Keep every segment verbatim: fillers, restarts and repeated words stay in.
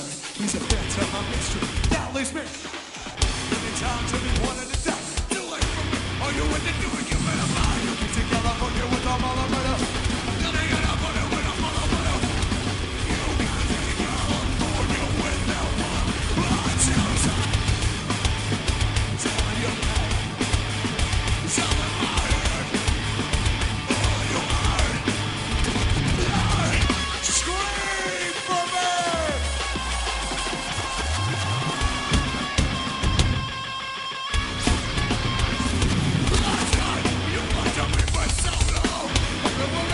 son, he's a bet to my mystery. That leaves me in time to be wanted to death. Too late for me. Are you in the doing? You better lie. You can take California with all my love. Come on.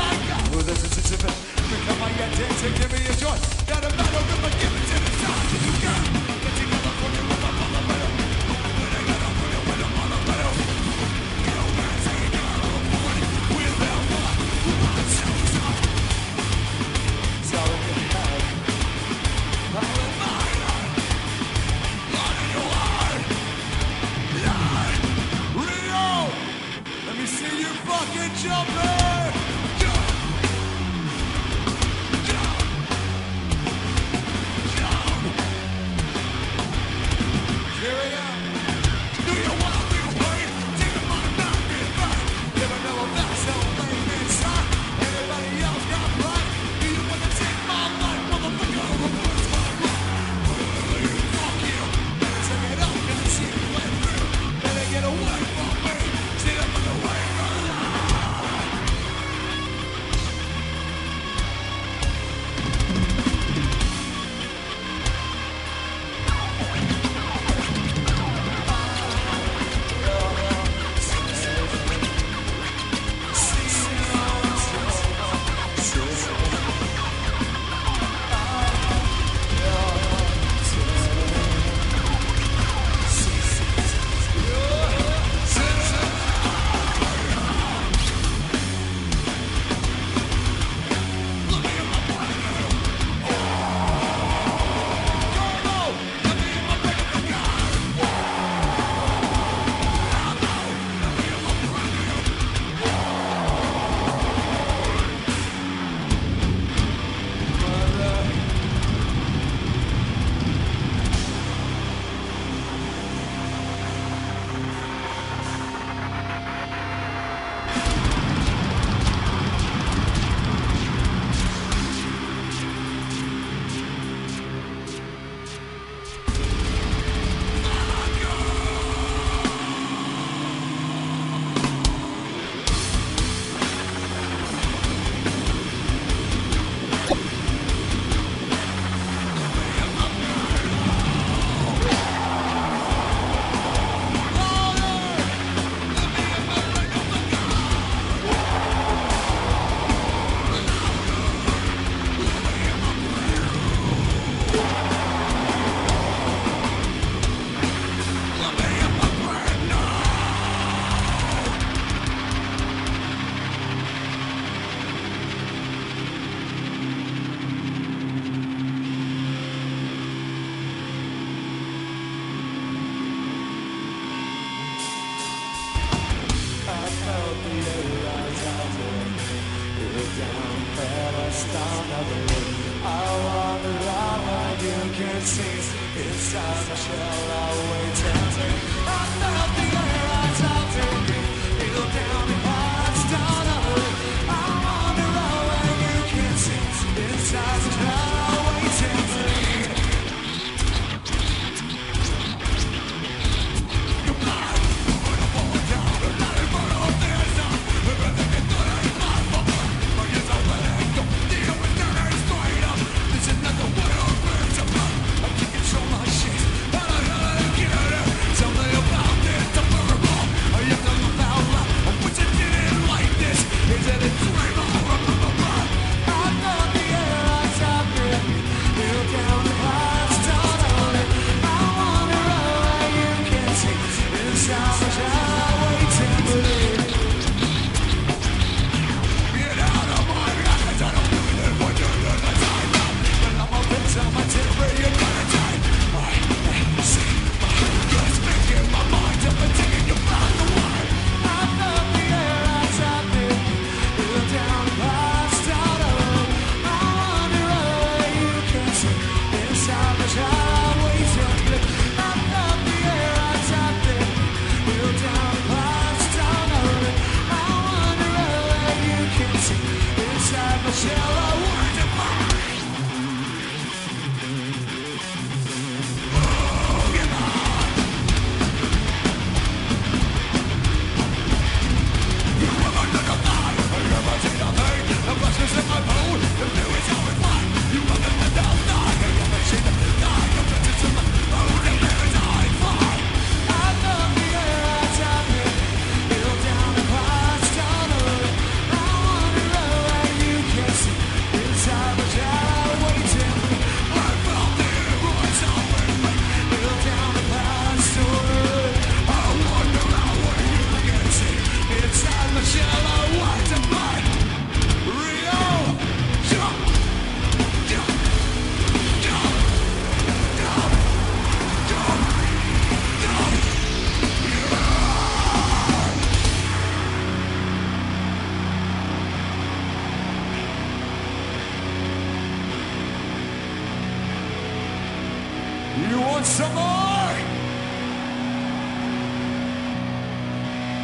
You want some more?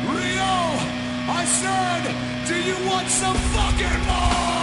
Rio, I said, do you want some fucking more?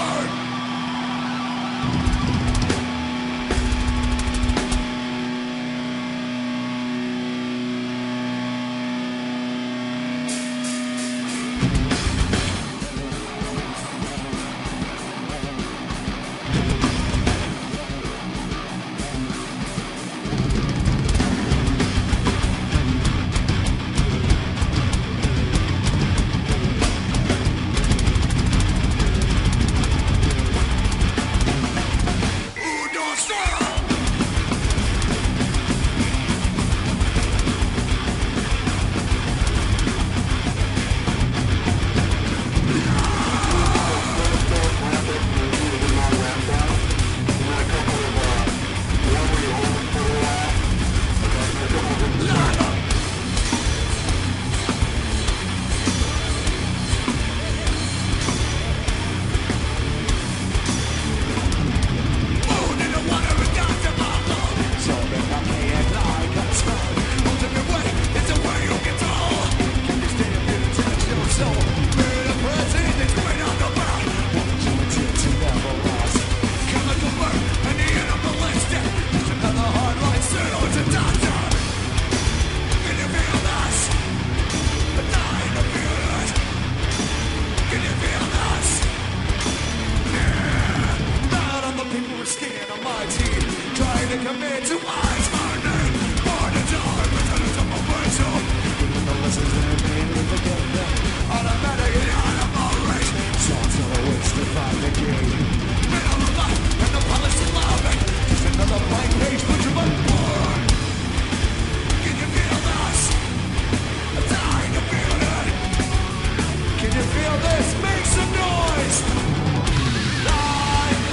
Light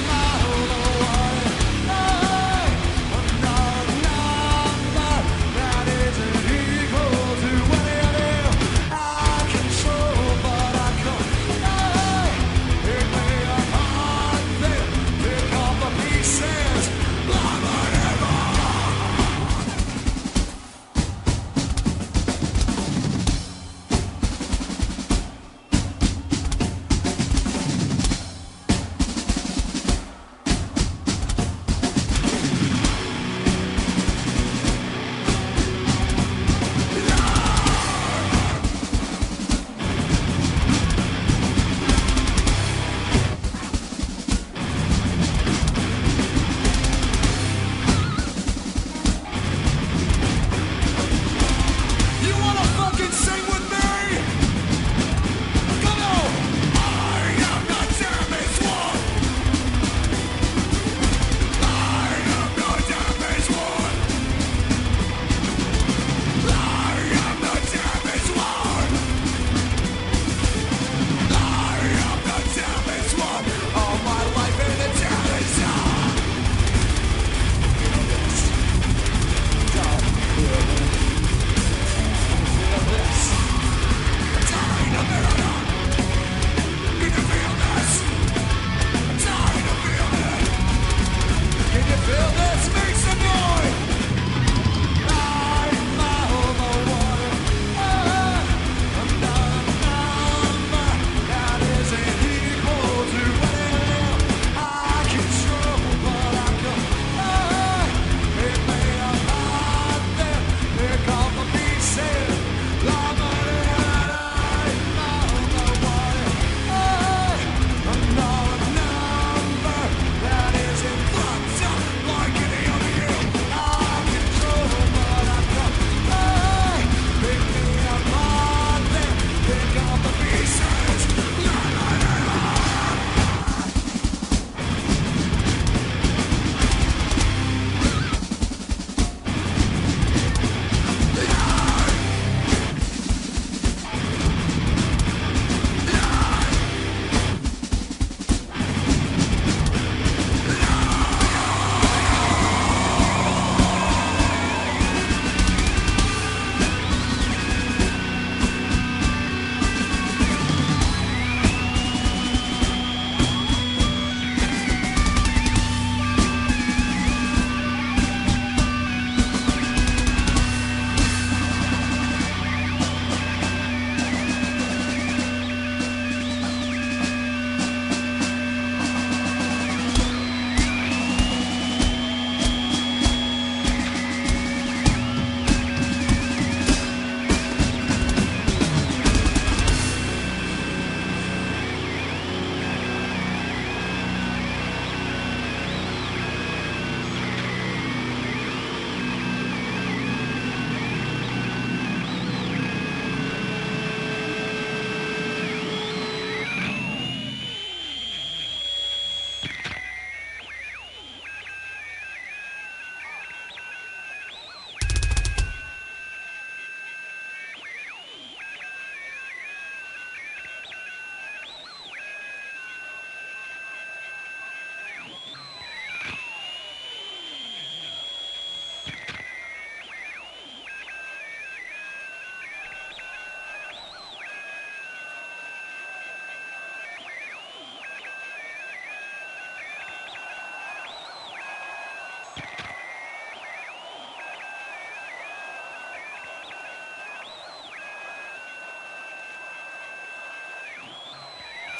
my own light, I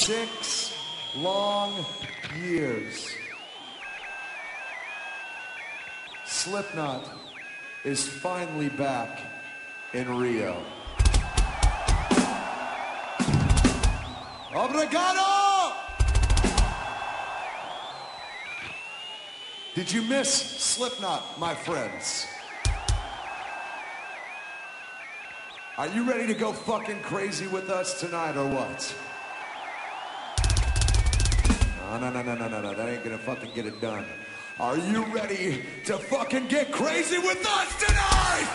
six long years. Slipknot is finally back in Rio. Obrigado! Did you miss Slipknot, my friends? Are you ready to go fucking crazy with us tonight or what? No, no, no, no, no, no, no. That ain't gonna fucking get it done. Are you ready to fucking get crazy with us tonight?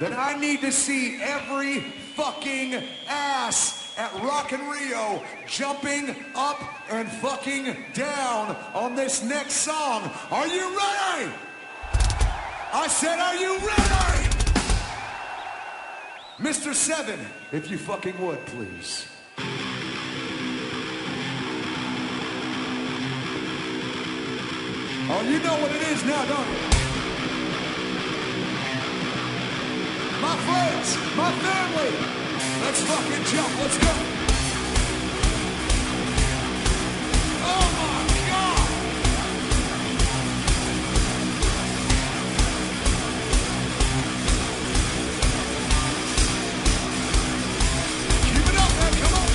Then I need to see every fucking ass at Rock in Rio jumping up and fucking down on this next song. Are you ready? I said, are you ready? Mister Seven, if you fucking would, please. Oh, you know what it is now, don't you? My friends, my family, let's fucking jump, let's go. Oh my God! Keep it up, man, come on.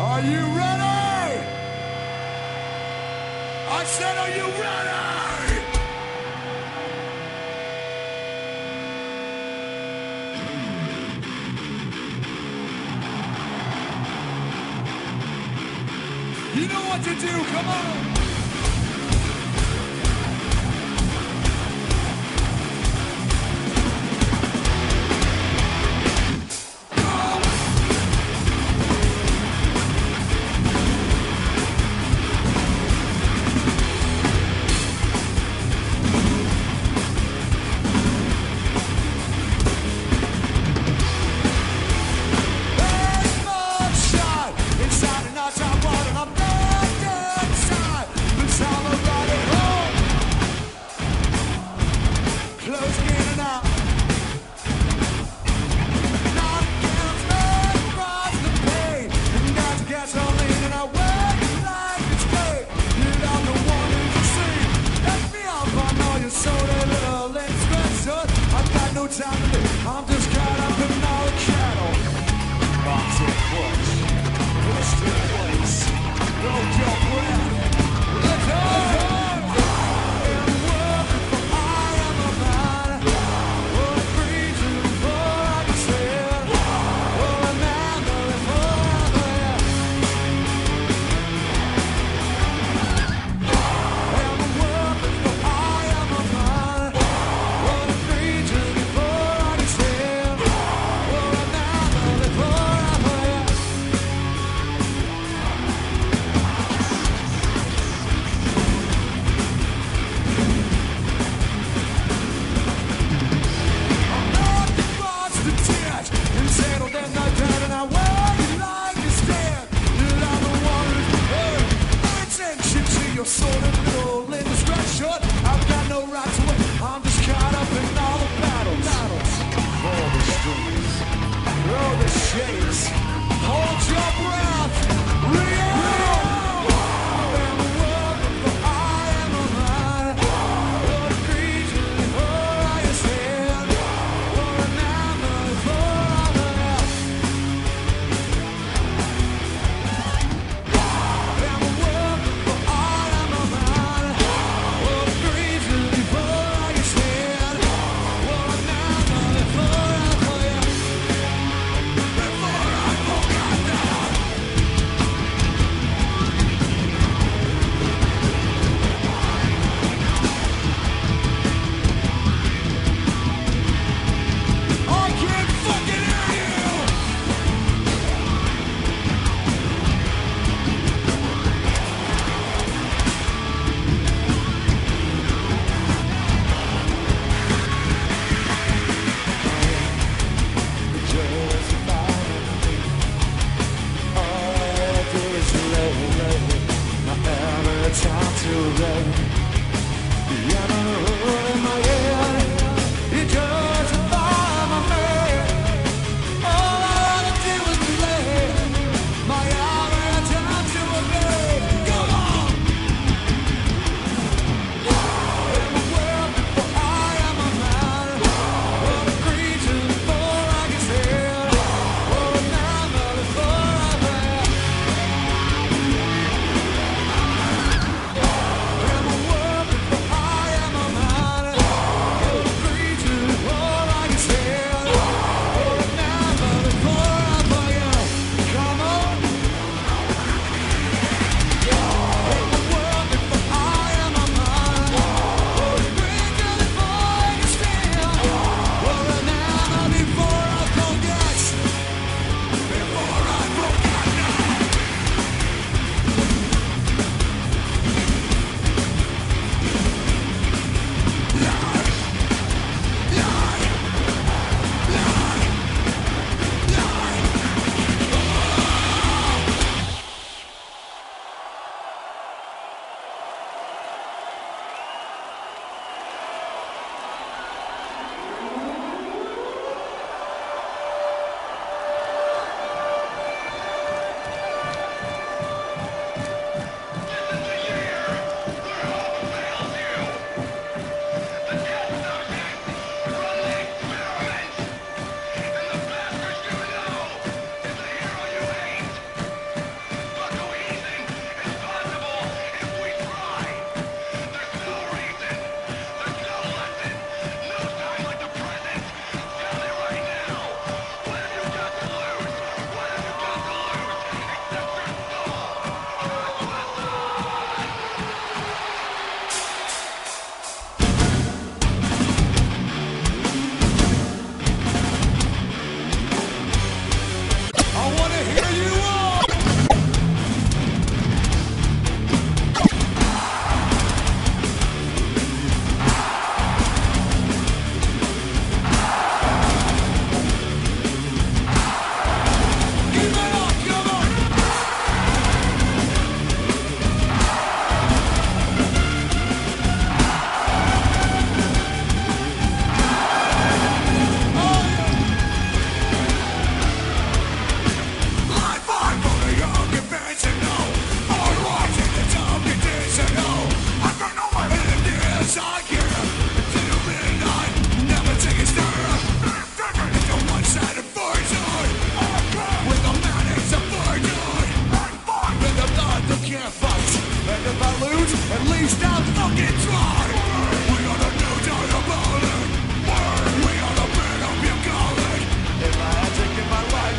Are you ready? I said, are you ready? You know what to do, come on!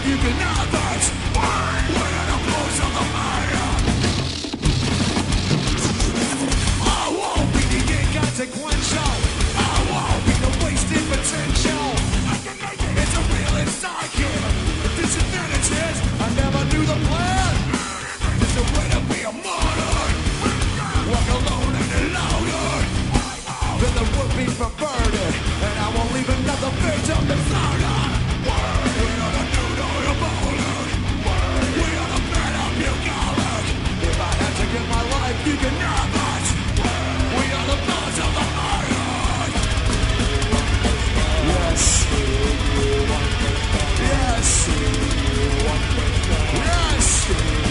you can know that burn when it blows on the fire. I won't be the inconsequential, I won't be the wasted potential. I can make it, it's a real inside here. This advantage is, I never knew the plan. There's a way to be a modern, walk alone and alone. Then the would be perverted, and I won't leave another victim deserted. You can have us. We are the boss of the island. Yes. Yes. Yes.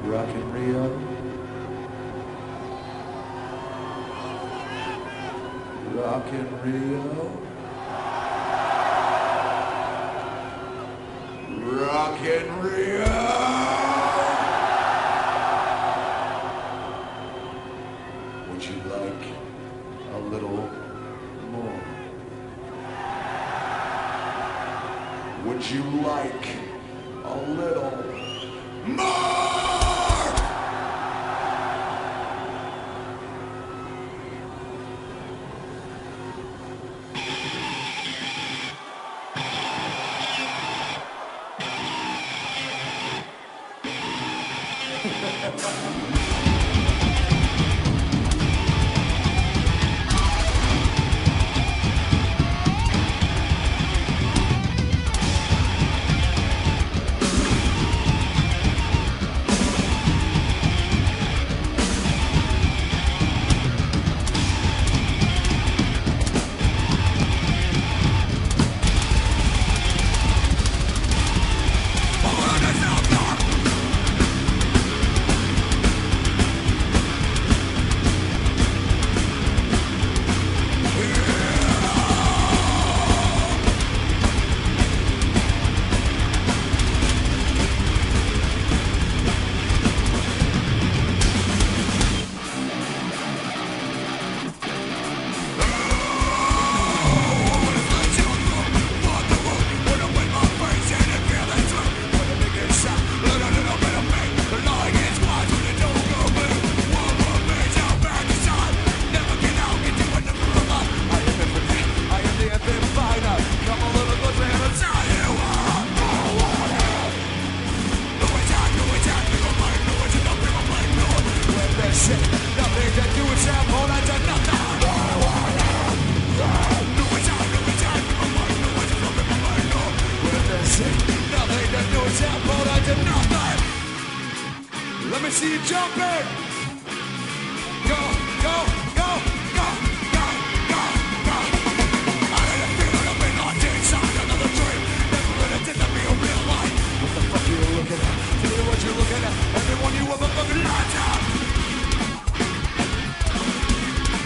Rock in Rio. Rock in Rio. Rock in Rio. Would you like a little more? Would you like a little more? me see you jumping. Go, go, go, go, go, go, go. I didn't feel it, I've been locked inside another dream. Never really intended to be a real life. What the fuck you looking at? Tell me what you're looking at. Everyone you ever fucking lied to.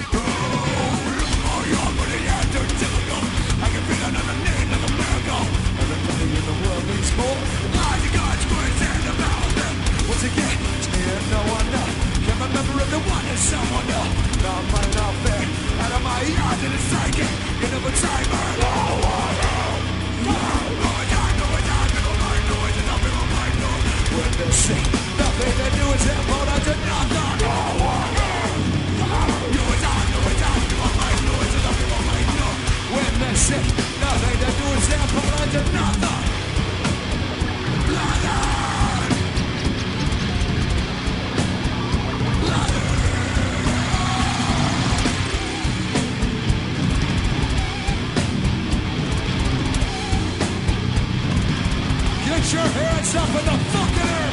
Oh, oh, you're pretty and you're difficult. I can feel another need, another miracle. Everybody in the world needs more. The lies of God's grace and the power of them. Once again, it's me and no one else. Can't remember if there was someone else. Now I'm running out there, out of my eyes and it's sinking. You never tried my love. Going down, going down, people might know it, and I'll be on my door. When they sing, nothing they do is their fault, I did nothing. Going down, going down, people might know it, and I'll be on my door. When they sing, nothing they do is their fault, I did nothing. Blood. Get your hands up in the fucking air!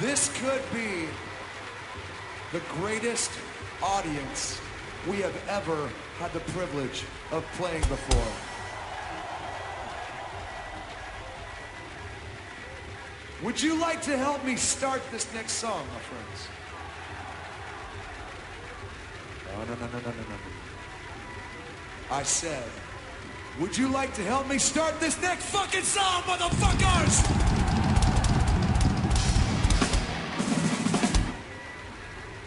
This could be the greatest audience we have ever had the privilege of playing before. Would you like to help me start this next song, my friends? No, no, no, no, no, no, no. I said, would you like to help me start this next fucking song, motherfuckers?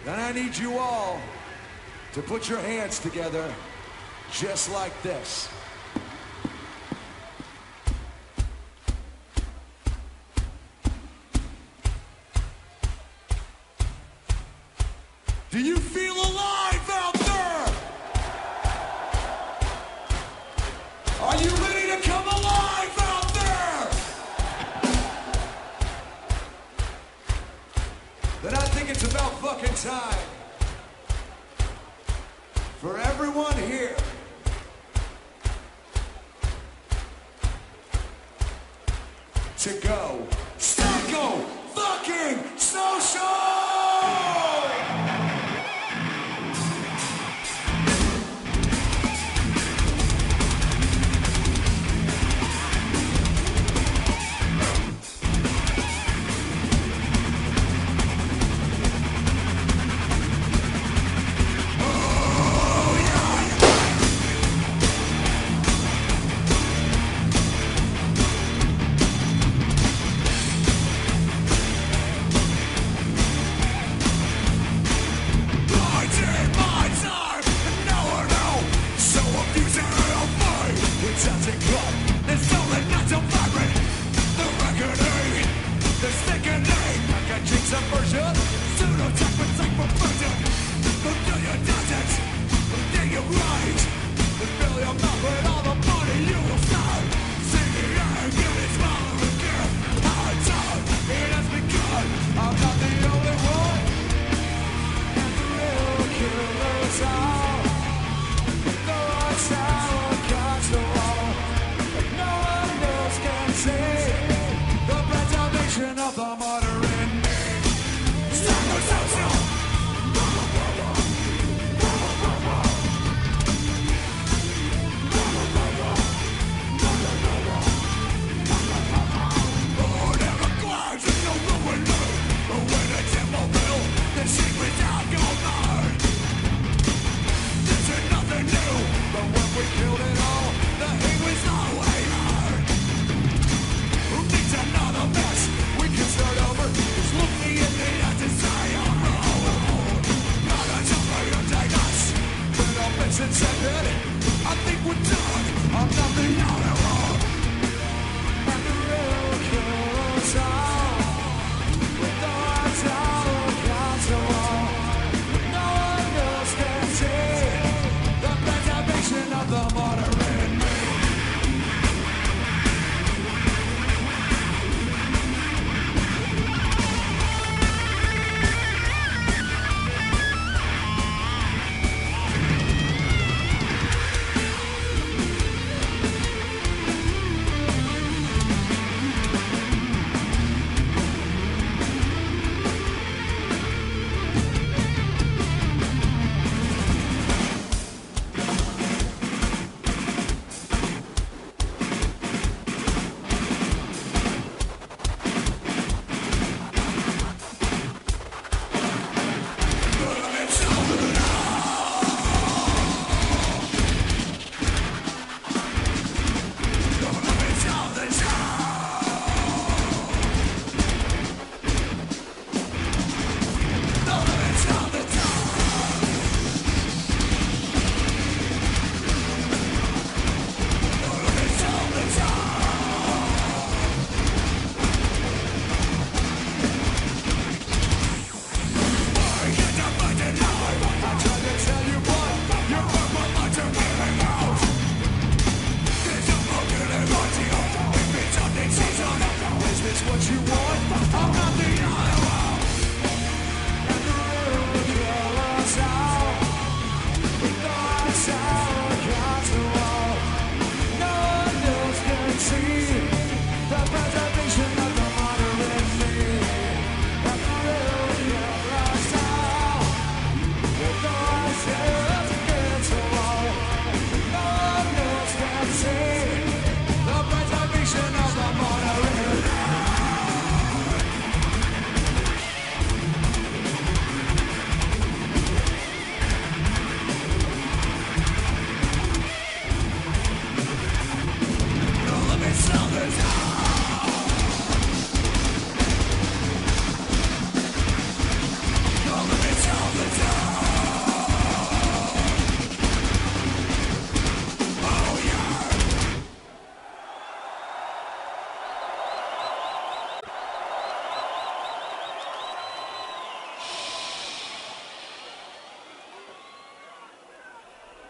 Then I need you all to put your hands together just like this. Do you feel alive out there? Are everyone here. To go. Stacko fucking social!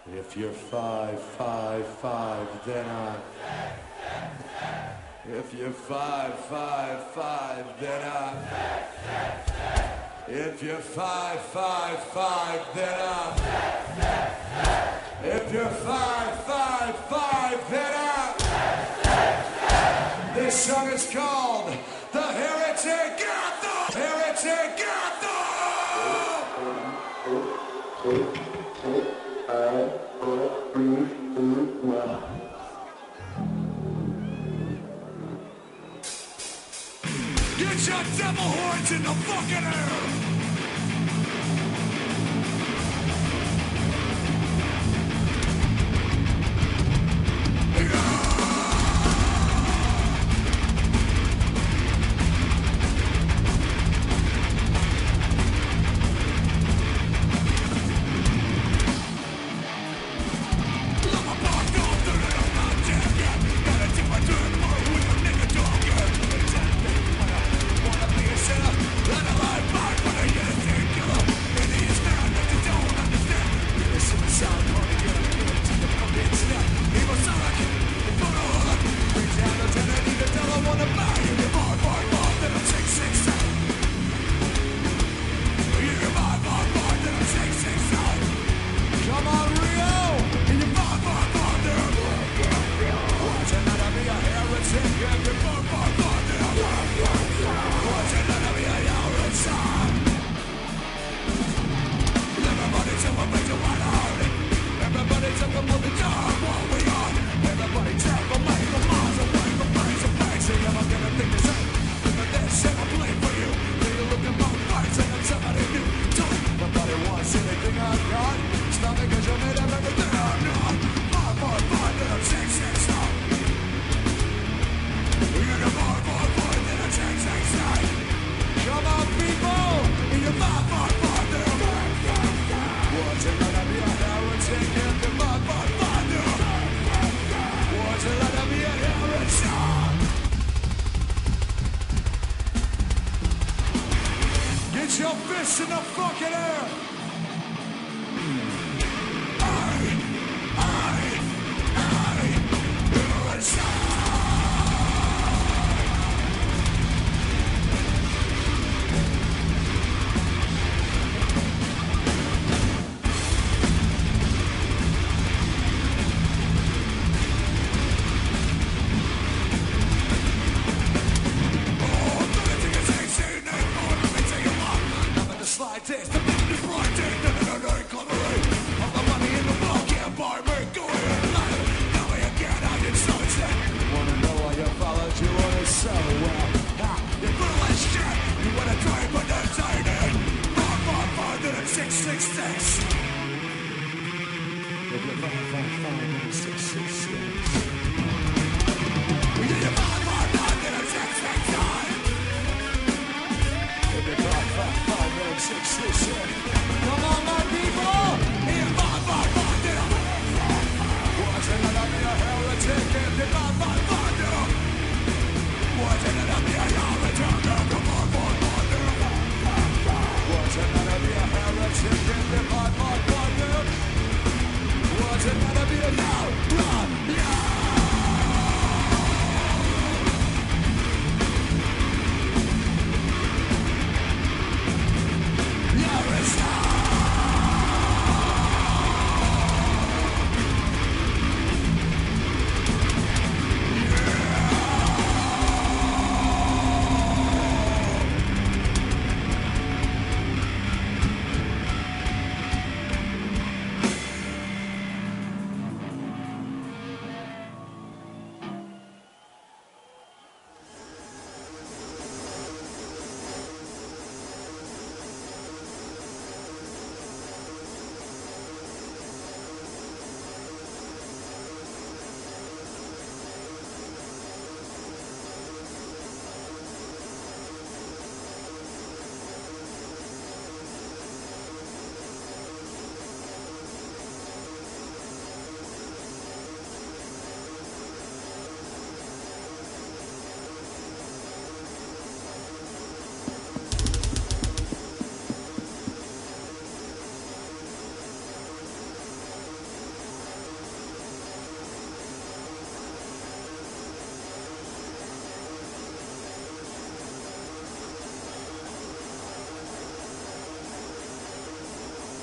If you're five, five, five, then I. If you're five, five, five, then I. If you're five, five, five, then I. You're five, five, five, get out. Yes, yes, yes. This song is called The Heretic Anthem. Heretic Anthem. Get your devil horns in the fucking air.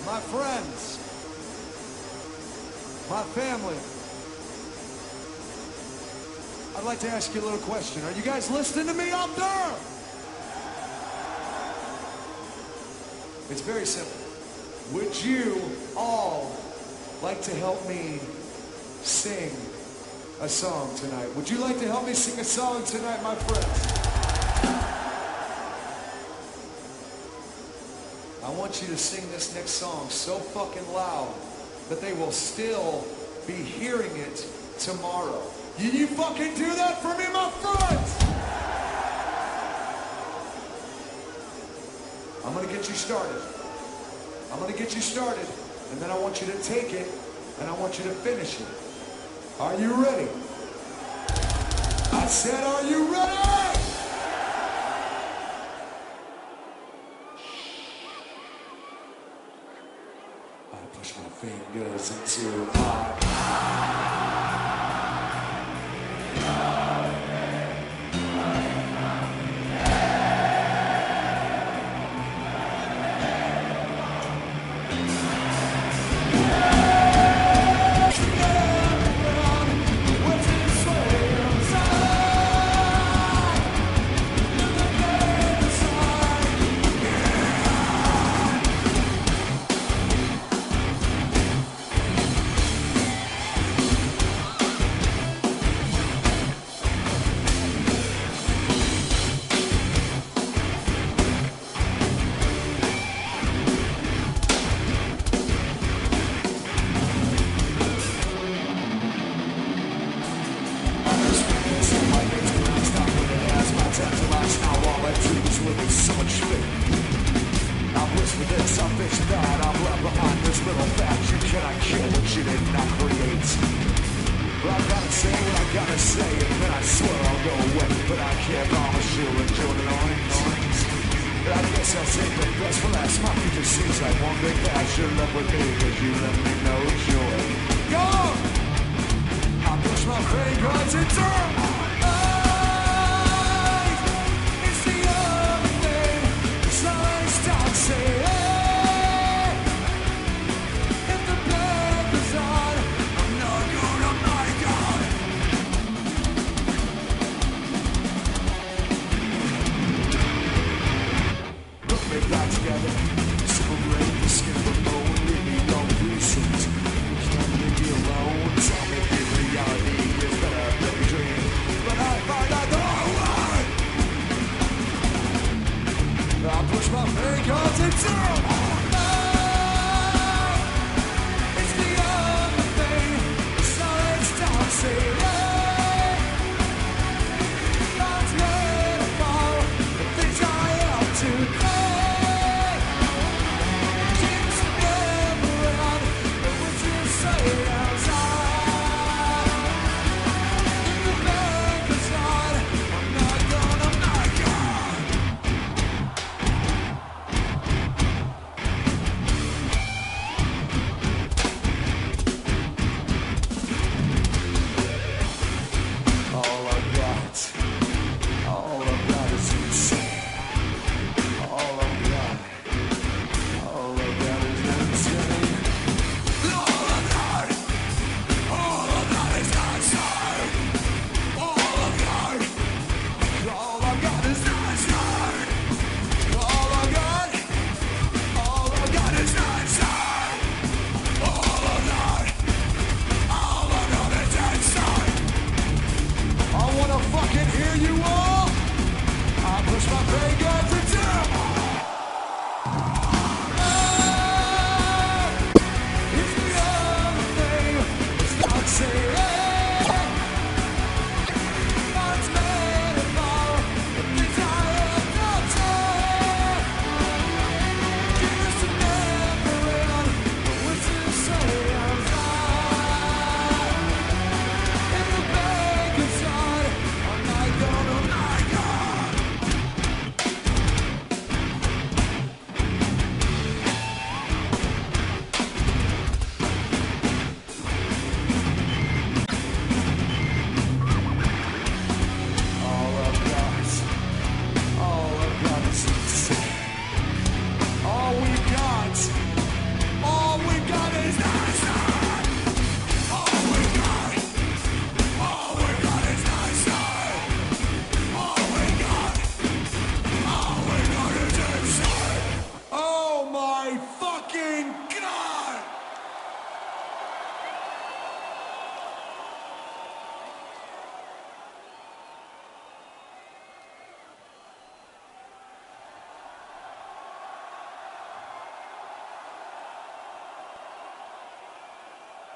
My friends, my family. I'd like to ask you a little question. Are you guys listening to me out there? It's very simple. Would you all like to help me sing a song tonight? Would you like to help me sing a song tonight, my friends? I want you to sing this next song so fucking loud that they will still be hearing it tomorrow. You, you fucking do that for me, my friends! I'm gonna get you started. I'm gonna get you started, and then I want you to take it, and I want you to finish it. Are you ready? I said, are you ready? Push my fingers into my mouth. Tell me if reality is better than your dream.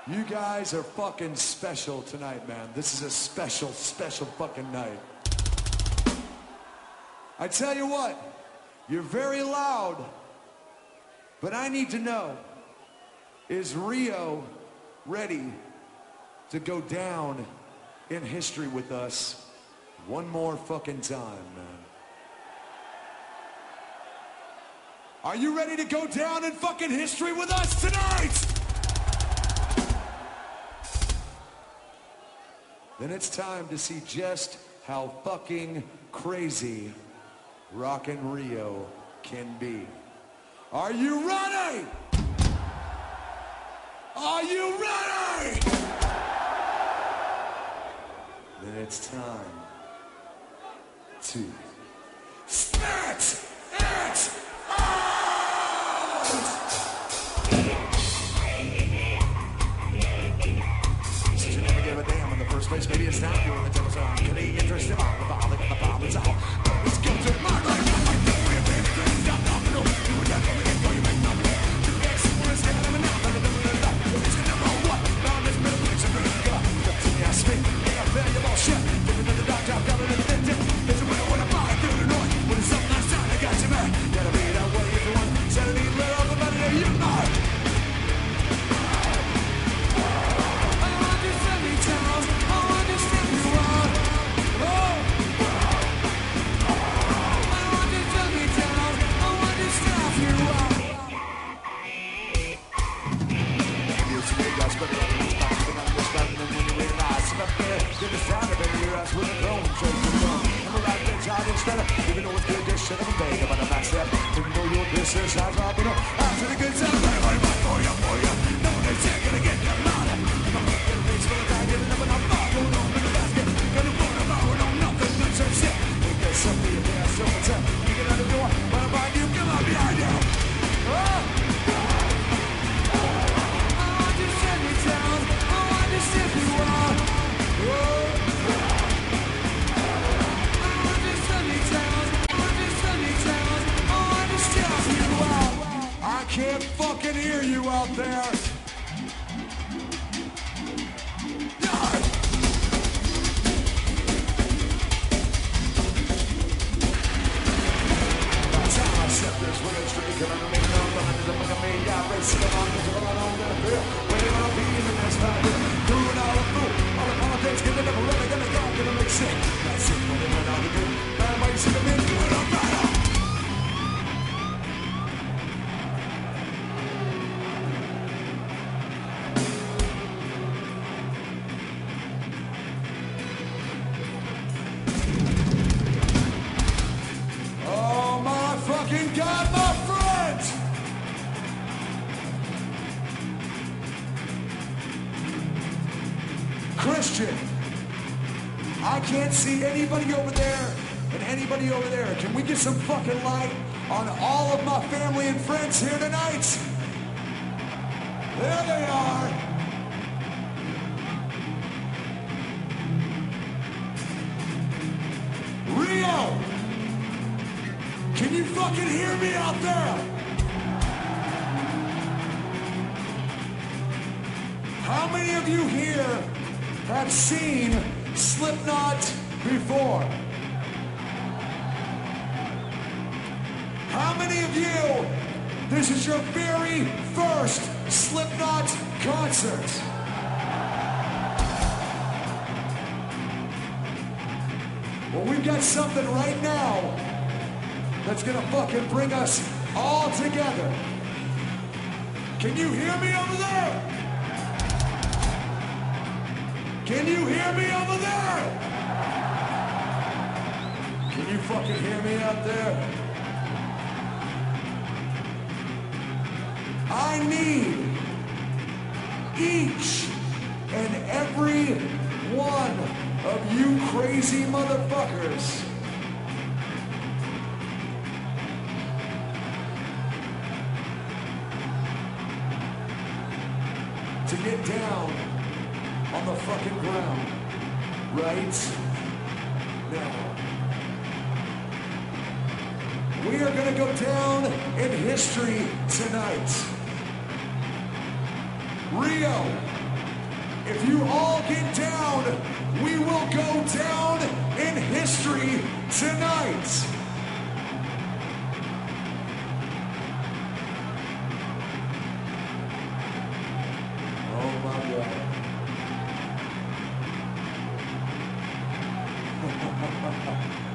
You guys are fucking special tonight, man. This is a special, special fucking night. I tell you what, you're very loud, but I need to know, is Rio ready to go down in history with us one more fucking time, man? Are you ready to go down in fucking history with us tonight? Then it's time to see just how fucking crazy Rock in Rio can be. Are you ready? Are you ready? Then it's time to spit it out! Space, maybe it's not you in the devil's arm. Could be interested in all the bother, the problem's out. It's guilt to my life. I'm doing it, baby, it's not nominal. You would not come again, for you make nominal. You can't see where it's at, I'm not gonna do it enough. It's gonna roll what? Now this middle place, I'm gonna go. Don't see me, I speak. Ain't I fair, you're all shit. Give another dog, drop down in the fifteen. There's a winner when I buy, I feel annoyed. When it's up last time, I got you back. Gotta be that way if you want. Said I need a little bit better than you are. Anybody over there and anybody over there, can we get some fucking light on all of my family and friends here tonight? There they are. Rio, can you fucking hear me out there? How many of you here have seen Slipknot before? How many of you, this is your very first Slipknot concert? Well, we've got something right now that's gonna fucking bring us all together. Can you hear me over there? Can you hear me over there? Can you fucking hear me out there? I need each and every one of you crazy motherfuckers to get down on the fucking ground right now. We are going to go down in history tonight. Rio, If you all get down, we will go down in history tonight. Home, man.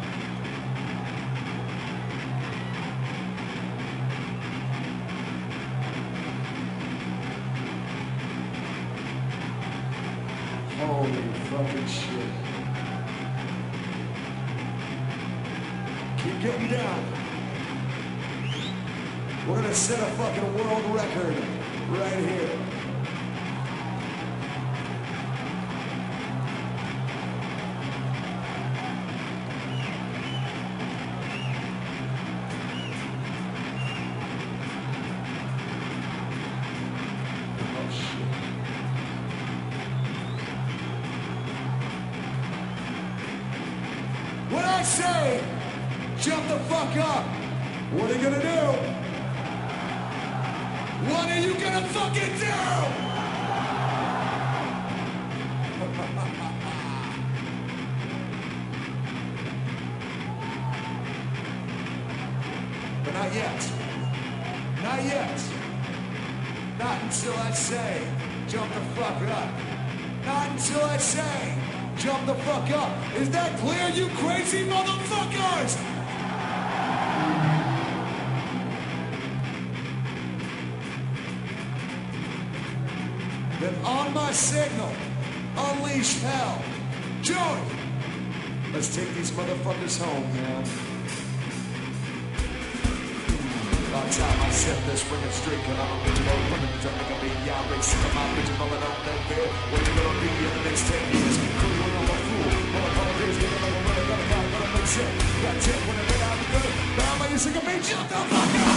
About time I set this friggin' streak, and I don't bitch about women. Don't make a big y'all racing to my bitch about it on that bed. Where you gonna be in the next ten years? Could you run a fool? All the holidays, we're gonna run a gun, got a gun, make shit. Got ten when I made out the good. Now I'm a sick of me, shut the fuck up!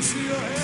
See your head.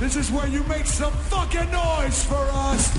This is where you make some fucking noise for us!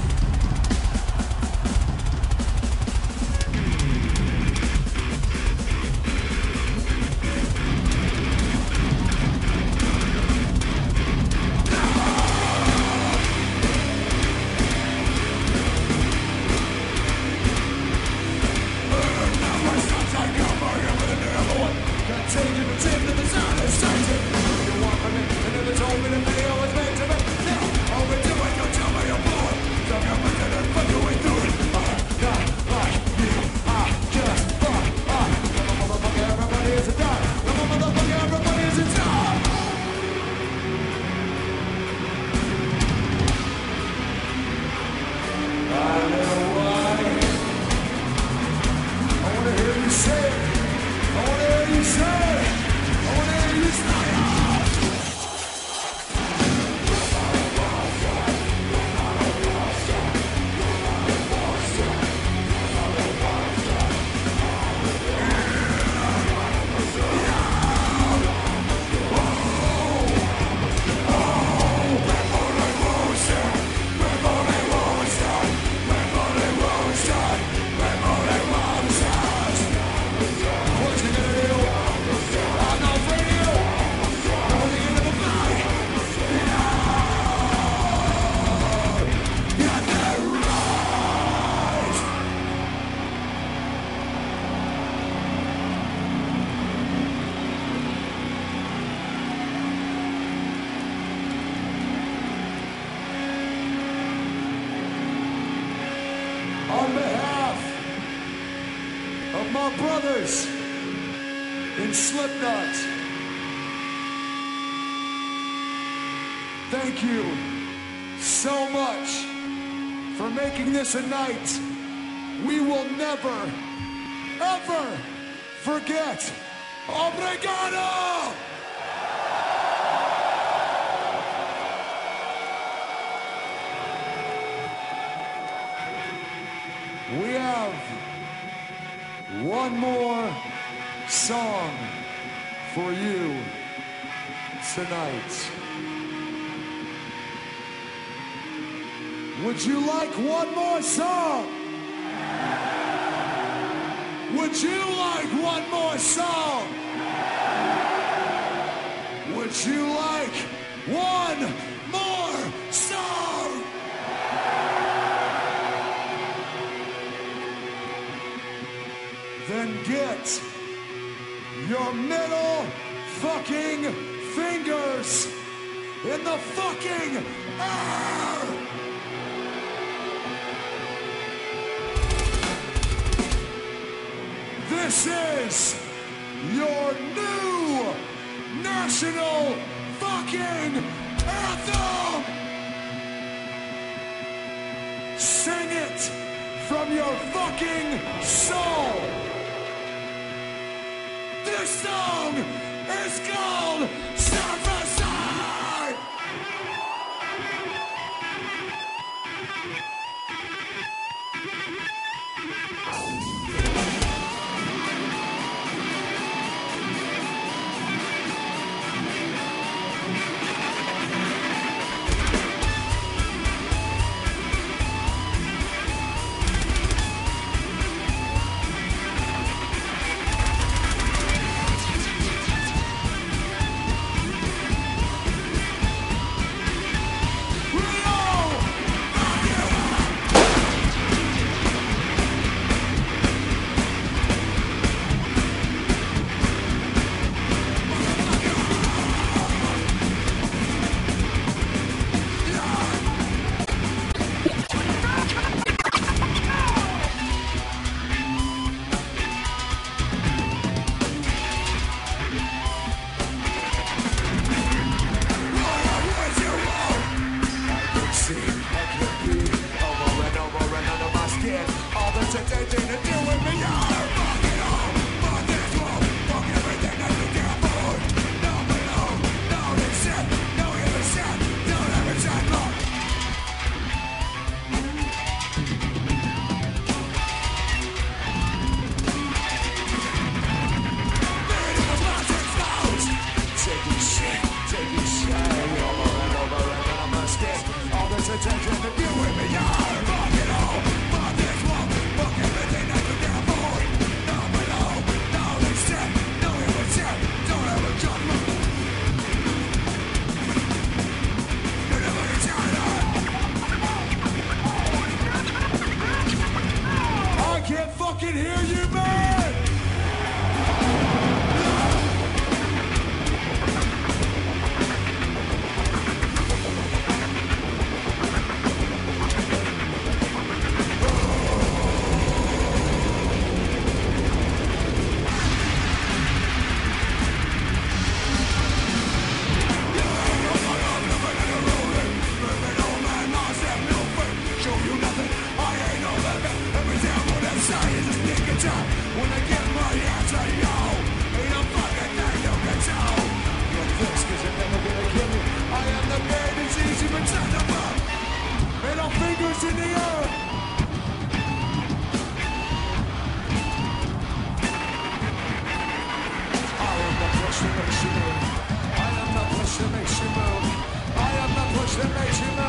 My brothers in Slipknot, thank you so much for making this a night we will never, ever forget. Obrigado! We have one more song for you tonight. Would you like one more song? Would you like one more song? Would you like one more song? Then get your middle fucking fingers in the fucking air! This is your new national fucking anthem! Sing it from your fucking soul! This song is called Serverside! that makes you move. I am the push that makes you move. I am the push that makes you move.